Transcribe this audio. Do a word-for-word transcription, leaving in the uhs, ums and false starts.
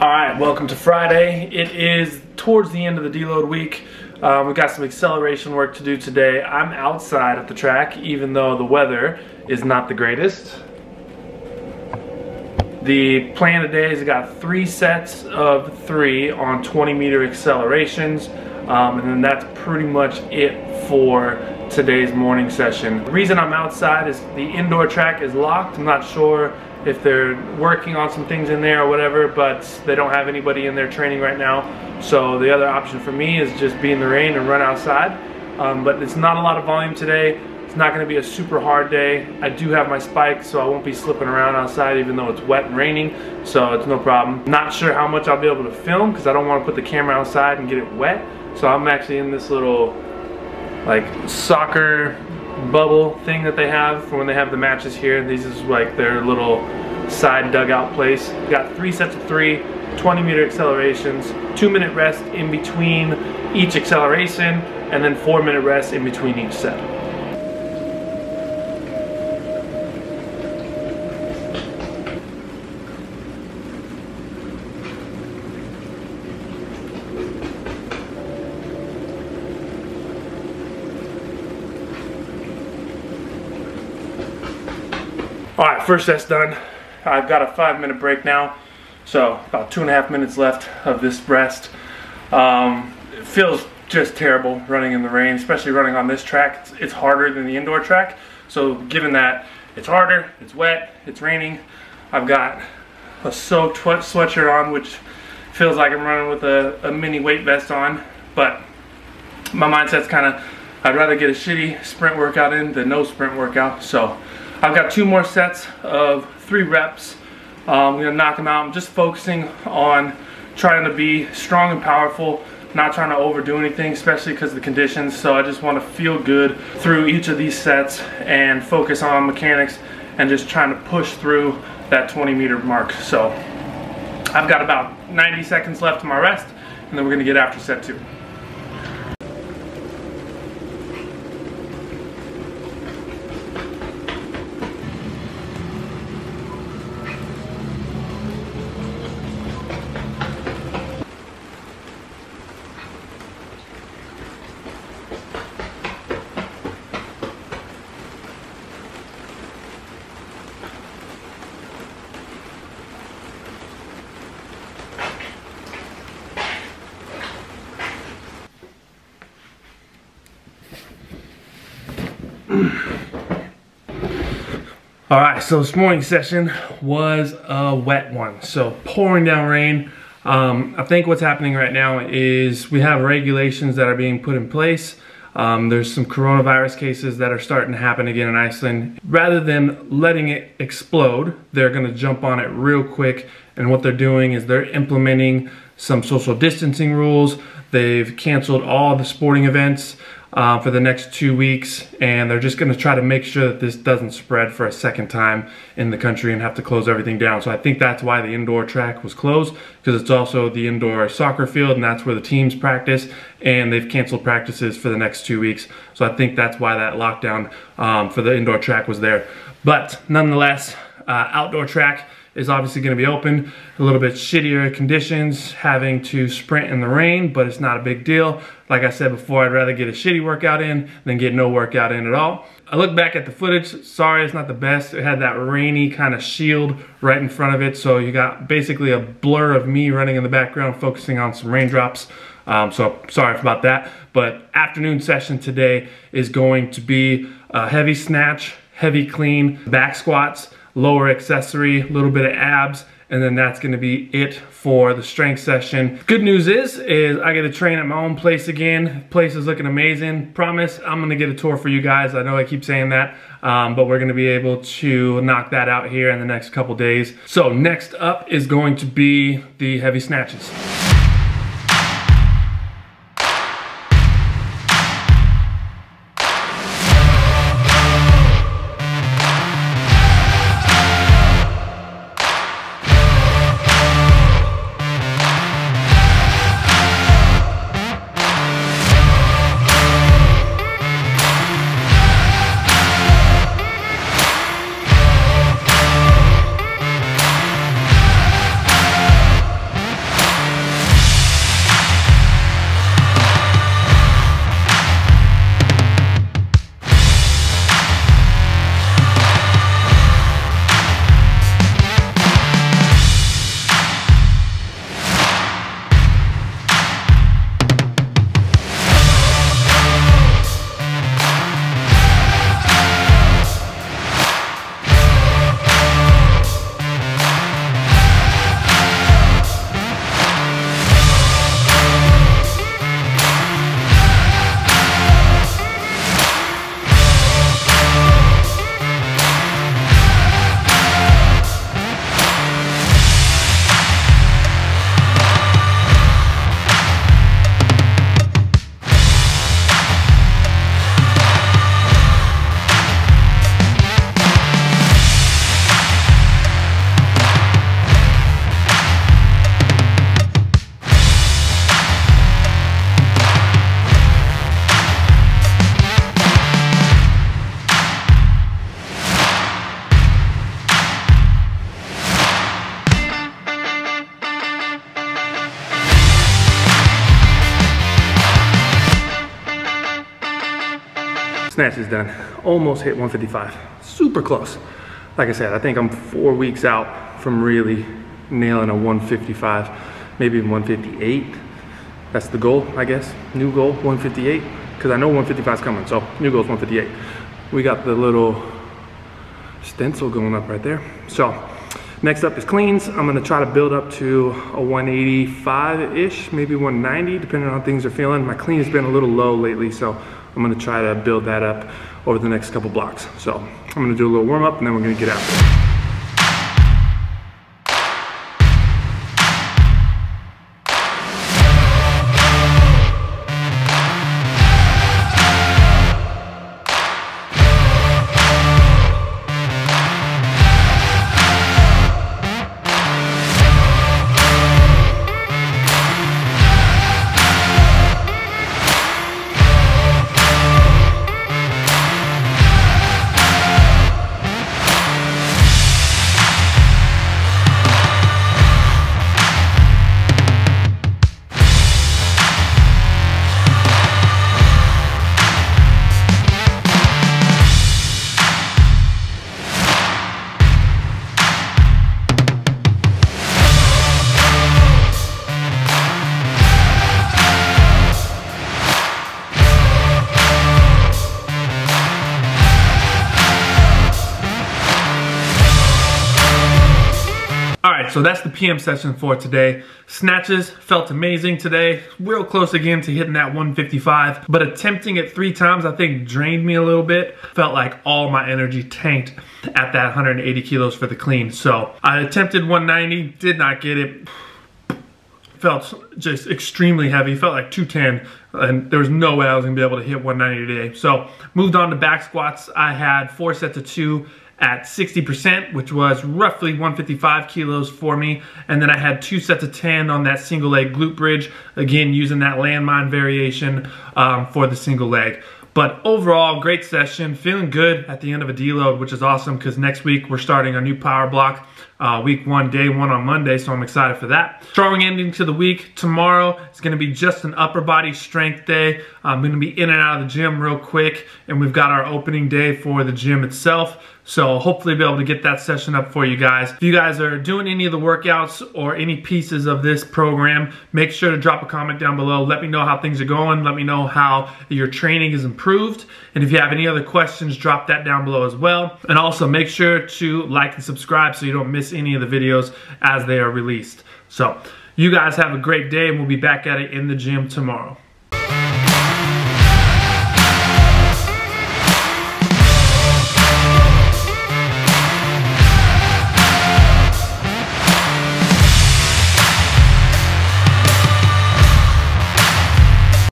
Alright, welcome to Friday. It is towards the end of the deload week. Um, we've got some acceleration work to do today. I'm outside at the track, even though the weather is not the greatest. The plan today is I got three sets of three on twenty meter accelerations, um, and then that's pretty much it for today's morning session. The reason I'm outside is the indoor track is locked. I'm not sure if they're working on some things in there or whatever, but they don't have anybody in there training right now. So the other option for me is just be in the rain and run outside. Um, but it's not a lot of volume today. It's not gonna be a super hard day. I do have my spikes, so I won't be slipping around outside even though it's wet and raining, so it's no problem. Not sure how much I'll be able to film because I don't wanna put the camera outside and get it wet. So I'm actually in this little like soccer bubble thing that they have for when they have the matches here. This is like their little side dugout place. Got three sets of three, twenty meter accelerations, two minute rest in between each acceleration, and then four minute rest in between each set. Alright, first set's done. I've got a five minute break now, so about two and a half minutes left of this rest. Um, it feels just terrible running in the rain, especially running on this track. It's, it's harder than the indoor track, so given that it's harder, it's wet, it's raining, I've got a soaked sweatshirt on, which feels like I'm running with a, a mini weight vest on, but my mindset's kind of, I'd rather get a shitty sprint workout in than no sprint workout, so I've got two more sets of three reps. Um, I'm gonna knock them out. I'm just focusing on trying to be strong and powerful, not trying to overdo anything, especially because of the conditions. So I just want to feel good through each of these sets and focus on mechanics and just trying to push through that twenty meter mark. So I've got about ninety seconds left to my rest, and then we're gonna get after set two. Alright, so this morning's session was a wet one, so pouring down rain. Um, I think what's happening right now is we have regulations that are being put in place. Um, there's some coronavirus cases that are starting to happen again in Iceland. Rather than letting it explode, they're going to jump on it real quick, and what they're doing is they're implementing some social distancing rules. They've canceled all the sporting events Uh, for the next two weeks, and they're just going to try to make sure that this doesn't spread for a second time in the country and have to close everything down. So I think that's why the indoor track was closed, because it's also the indoor soccer field, and that's where the teams practice, and they've canceled practices for the next two weeks. So I think that's why that lockdown um, for the indoor track was there. But nonetheless, uh, outdoor track is obviously going to be open. A little bit shittier conditions, having to sprint in the rain, but it's not a big deal. Like I said before, I'd rather get a shitty workout in than get no workout in at all. I look back at the footage, sorry it's not the best. It had that rainy kind of shield right in front of it, so you got basically a blur of me running in the background focusing on some raindrops. Um, so sorry about that, but afternoon session today is going to be a heavy snatch, heavy clean, back squats, lower accessory, a little bit of abs, and then that's gonna be it for the strength session. Good news is, is I get to train at my own place again. Place is looking amazing. Promise I'm gonna get a tour for you guys. I know I keep saying that, um, but we're gonna be able to knock that out here in the next couple days. So next up is going to be the heavy snatches. snatch is done. Almost hit one fifty-five, super close. Like I said, I think I'm four weeks out from really nailing a one fifty-five, maybe even one fifty-eight. That's the goal, I guess. New goal, one fifty-eight, because I know one fifty-five is coming, so new goal is one fifty-eight. We got the little stencil going up right there. So next up is cleans. I'm gonna try to build up to a one eighty-five-ish, maybe one ninety, depending on how things are feeling. My clean has been a little low lately, so I'm gonna try to build that up over the next couple blocks. So I'm gonna do a little warm up and then we're gonna get out. So that's the P M session for today. Snatches felt amazing today. Real close again to hitting that one fifty-five, but attempting it three times I think drained me a little bit. Felt like all my energy tanked at that one eighty kilos for the clean. So I attempted one ninety, did not get it. Felt just extremely heavy, felt like two ten, and there was no way I was gonna be able to hit one ninety today. So moved on to back squats. I had four sets of two at sixty percent, which was roughly one fifty-five kilos for me. And then I had two sets of ten on that single leg glute bridge, again using that landmine variation um, for the single leg. But overall, great session, feeling good at the end of a deload, which is awesome because next week we're starting our new power block, uh, week one, day one on Monday, so I'm excited for that. Strong ending to the week. Tomorrow is gonna be just an upper body strength day. I'm gonna be in and out of the gym real quick, and we've got our opening day for the gym itself. So hopefully be able to get that session up for you guys. If you guys are doing any of the workouts or any pieces of this program, make sure to drop a comment down below. Let me know how things are going. Let me know how your training is improved. And if you have any other questions, drop that down below as well. And also make sure to like and subscribe so you don't miss any of the videos as they are released. So you guys have a great day, and we'll be back at it in the gym tomorrow.